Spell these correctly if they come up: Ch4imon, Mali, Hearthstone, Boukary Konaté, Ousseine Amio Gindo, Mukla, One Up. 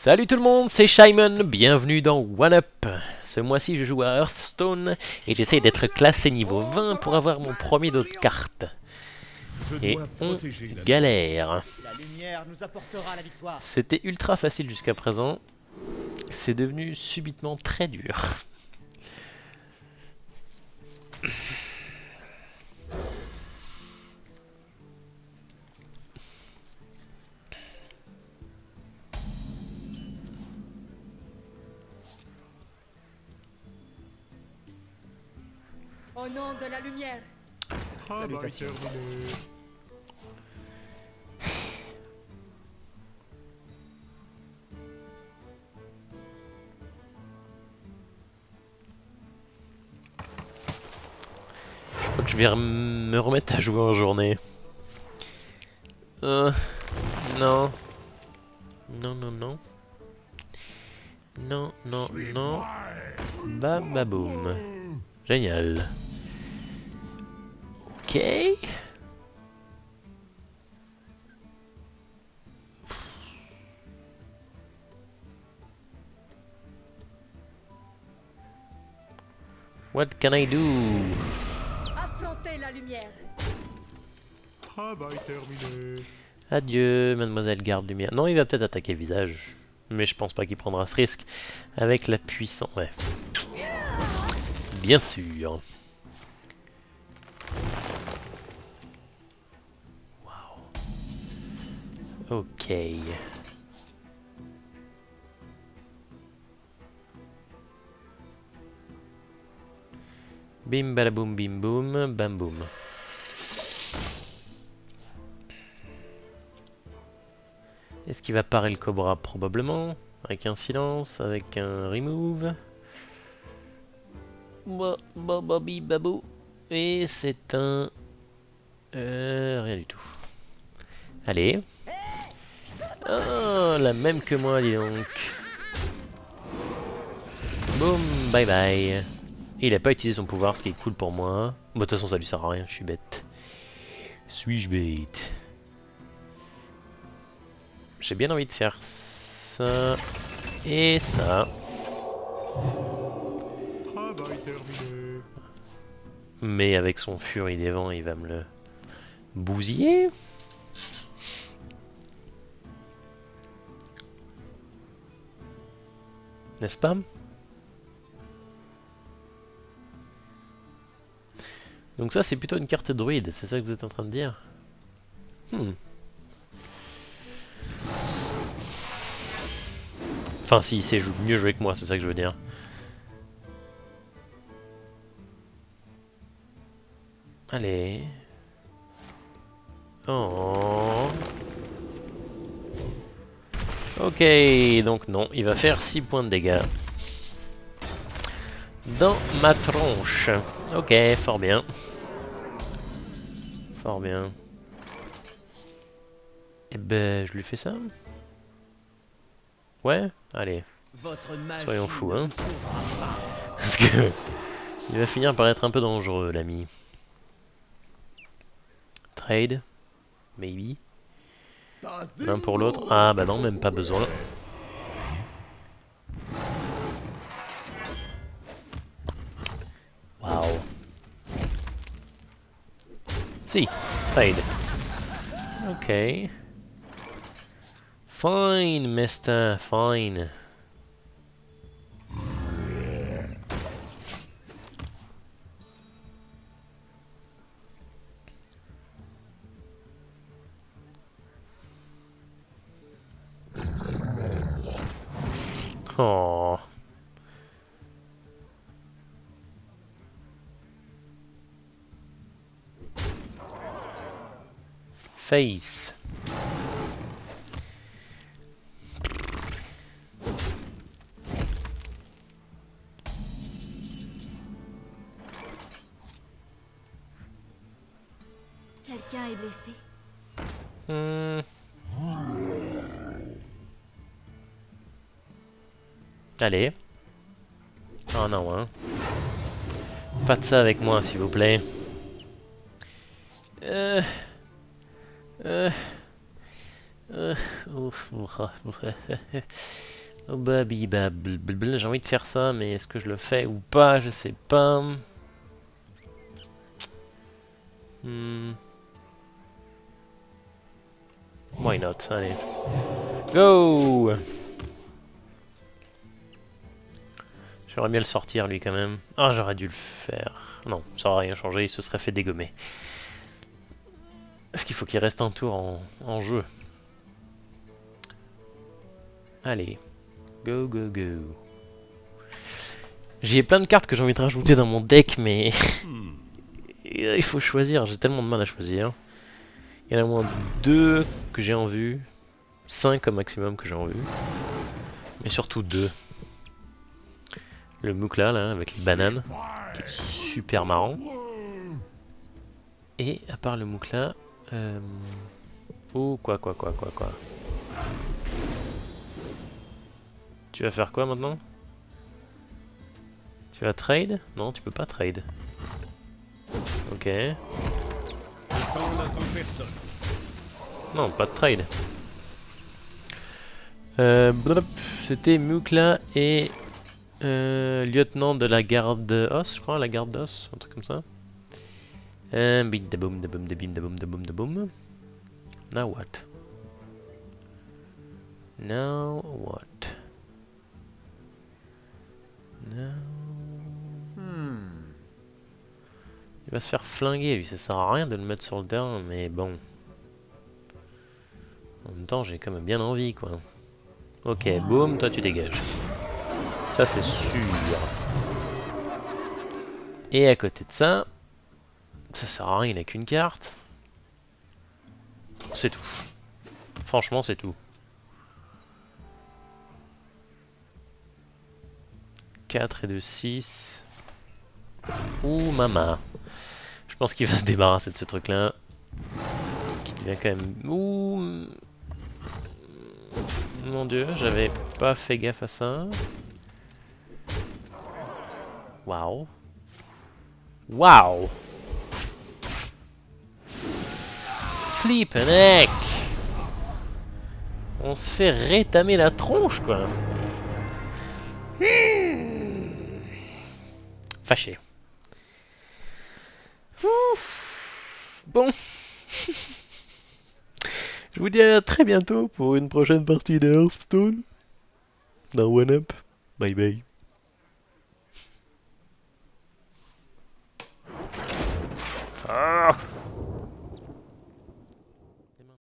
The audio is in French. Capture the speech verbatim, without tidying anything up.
Salut tout le monde, c'est Ch4imon, bienvenue dans One Up. Ce mois-ci, je joue à Hearthstone et j'essaie d'être classé niveau vingt pour avoir mon premier dos de cartes. Et on galère. C'était ultra facile jusqu'à présent, c'est devenu subitement très dur. Au nom de la lumière. Salutations. Je crois que je vais me remettre à jouer en journée. Euh... Non. Non, non, non. Non, non, non. Bam, bam, boum. Génial. Ok. What can I do? Affronter la lumière. Travail terminé. Adieu, mademoiselle garde lumière. Non, il va peut-être attaquer le visage, mais je pense pas qu'il prendra ce risque avec la puissance. Ouais. Bien sûr. Ok. Bim balaboum bim boum bam boum. Est-ce qu'il va parer le cobra? Probablement. Avec un silence, avec un remove. Bo bo bobi babou. Et c'est un... Euh, rien du tout. Allez. Oh, la même que moi, dis donc. Boum, bye bye. Il a pas utilisé son pouvoir, ce qui est cool pour moi. Bon, de toute façon, ça lui sert à rien, je suis bête. Suis-je bête? J'ai bien envie de faire ça et ça. Mais avec son furie des vents, il va me le bousiller. N'est-ce pas? Donc ça c'est plutôt une carte druide, c'est ça que vous êtes en train de dire? Hmm. Enfin si, il sait mieux jouer que moi, c'est ça que je veux dire. Allez. Oh. Ok, donc non, il va faire six points de dégâts. Dans ma tronche. Ok, fort bien. Fort bien. Eh ben, je lui fais ça. Ouais, allez. Soyons fous, hein. Parce que... il va finir par être un peu dangereux, l'ami. Trade. Maybe. L'un pour l'autre. Ah bah non, même pas besoin. Waouh. Si, trade. Ok. Fine, mister, fine. Oh. Face. Quelqu'un est blessé. Hmm. Allez. Oh non, hein. Pas de ça avec moi, s'il vous plaît. Euh... Euh... J'ai envie de faire ça, mais est-ce que je le fais ou pas? Je sais pas. Hmm. Why not? Allez. Go! J'aimerais bien le sortir, lui, quand même. Ah, j'aurais dû le faire. Non, ça aurait rien changé, il se serait fait dégommer. Est-ce qu'il faut qu'il reste un tour en, en jeu? Allez. Go, go, go. J'ai plein de cartes que j'ai envie de rajouter dans mon deck, mais... il faut choisir, j'ai tellement de mal à choisir. Il y en a au moins deux que j'ai en vue. Cinq au maximum que j'ai en vue. Mais surtout deux. Le Mukla, là, avec les bananes. Qui est super marrant. Et, à part le Mukla... Euh... Oh, quoi, quoi, quoi, quoi, quoi. Tu vas faire quoi, maintenant? Tu vas trade? Non, tu peux pas trade. Ok. Non, pas de trade. Euh, C'était Mukla et... Euh, lieutenant de la garde os, je crois, la garde os, un truc comme ça. Euh, bim, da boum, da boum, da bim, da boum, da boum, da boum. Now what? Now what? Now... Hmm. Il va se faire flinguer, lui, ça sert à rien de le mettre sur le terrain, mais bon. En même temps, j'ai quand même bien envie, quoi. Ok, boum, toi tu dégages. Ça c'est sûr. Et à côté de ça, ça sert à rien, il a qu'une carte. C'est tout. Franchement, c'est tout. quatre et deux, six. Ouh, mama. Je pense qu'il va se débarrasser de ce truc-là. Qui devient quand même... Ouh. Mon dieu, j'avais pas fait gaffe à ça. Waouh. Waouh. Flip un heck. On se fait rétamer la tronche, quoi. Mmh. Fâché. Ouf. Bon. Je vous dis à très bientôt pour une prochaine partie de Hearthstone. Dans One Up. Bye bye.